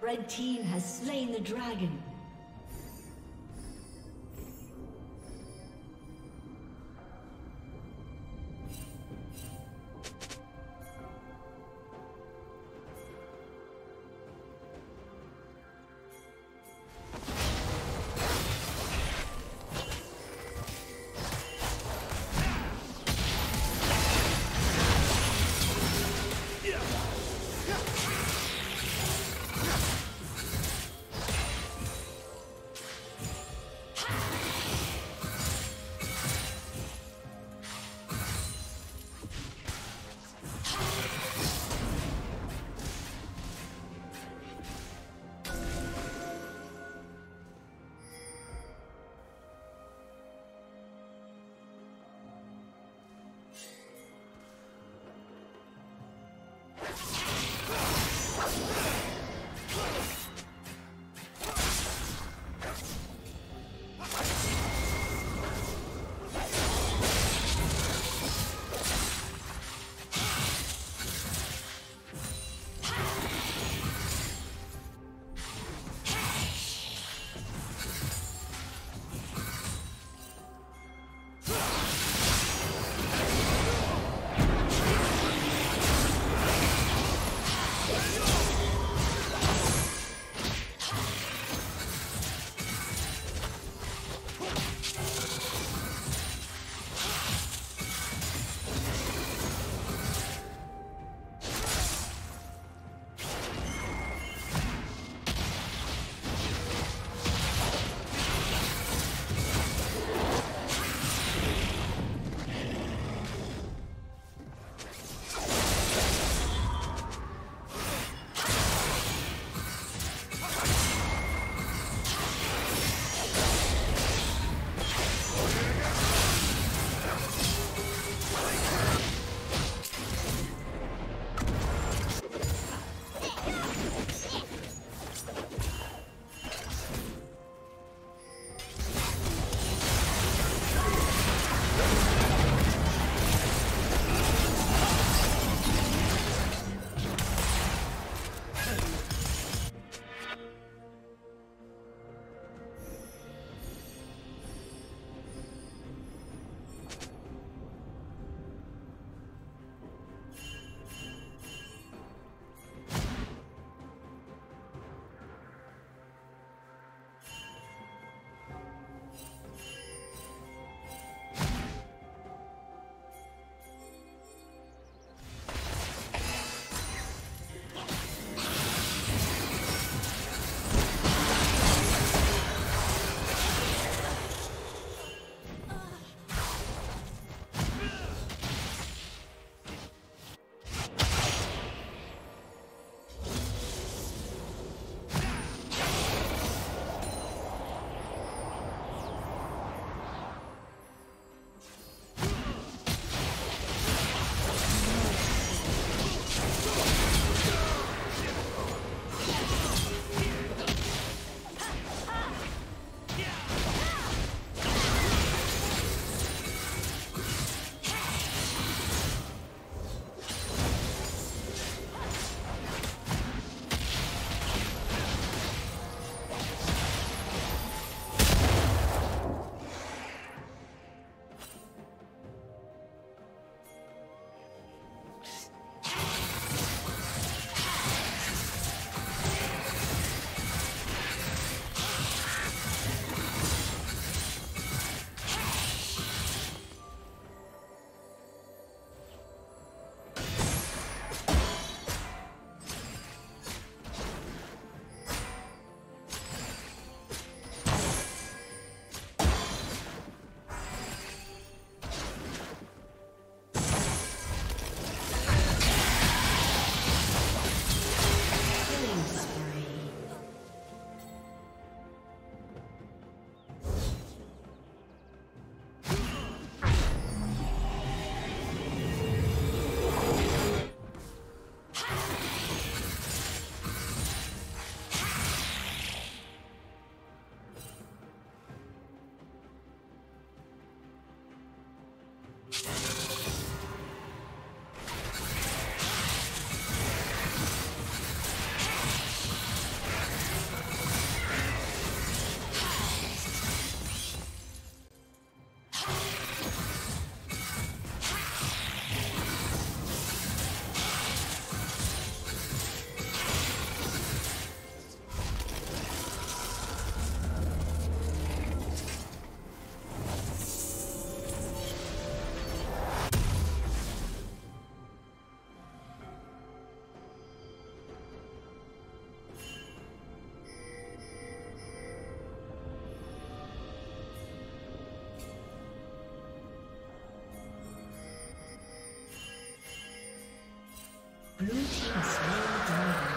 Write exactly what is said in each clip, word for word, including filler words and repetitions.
Red team has slain the dragon. Blue team slain dragon.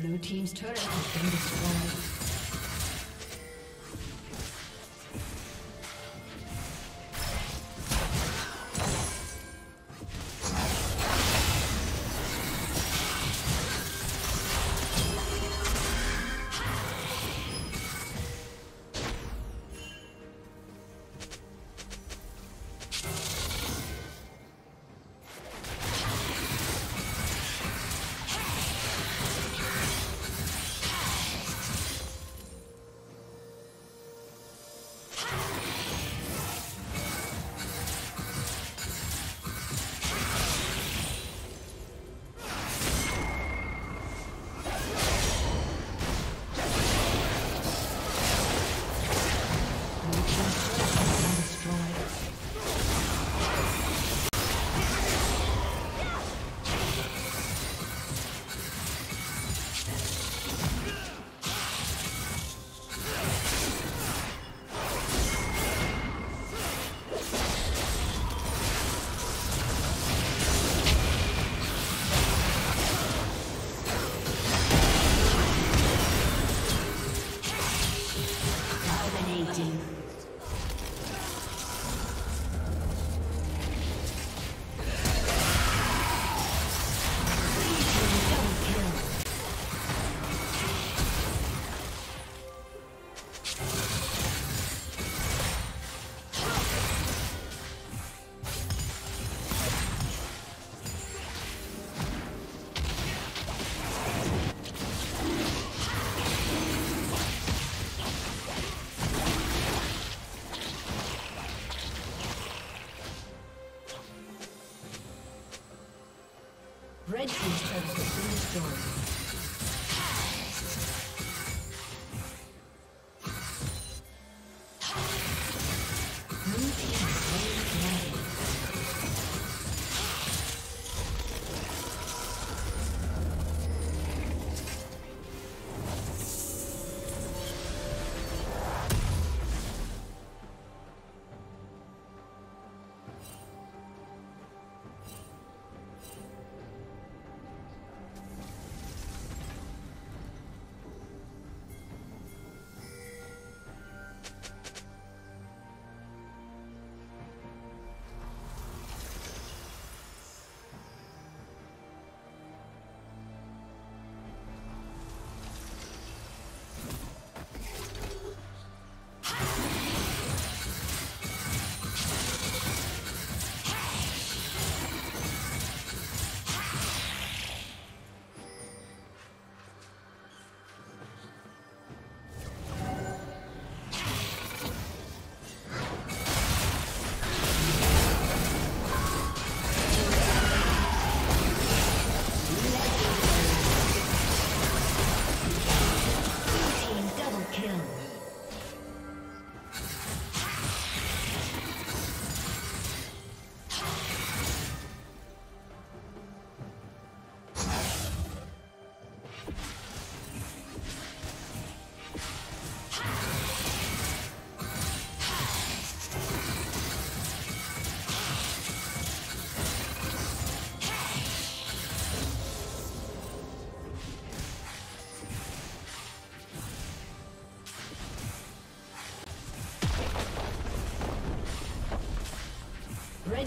Blue team's turret has been destroyed. Red team's turret has been destroyed. Red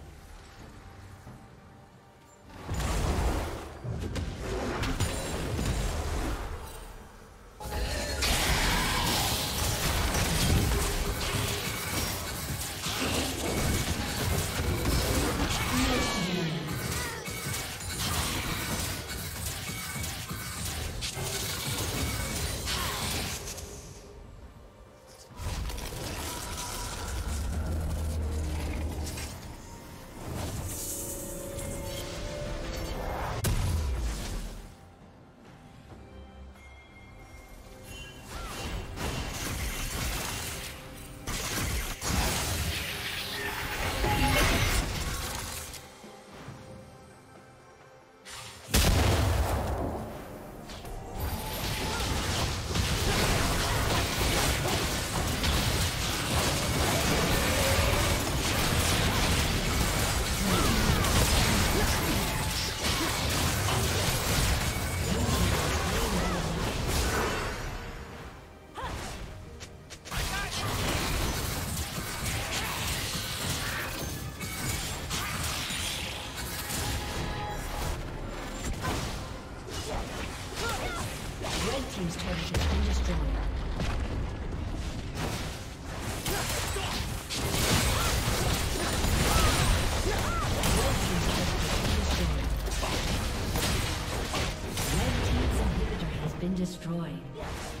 Destroyed.